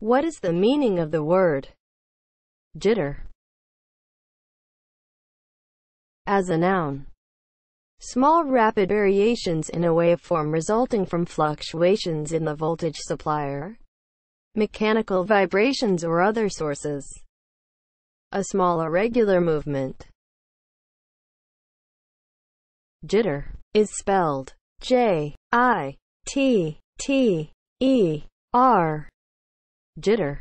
What is the meaning of the word jitter? As a noun, small rapid variations in a waveform resulting from fluctuations in the voltage supplier, mechanical vibrations or other sources. A small irregular movement. Jitter is spelled J-I-T-T-E-R. Jitter.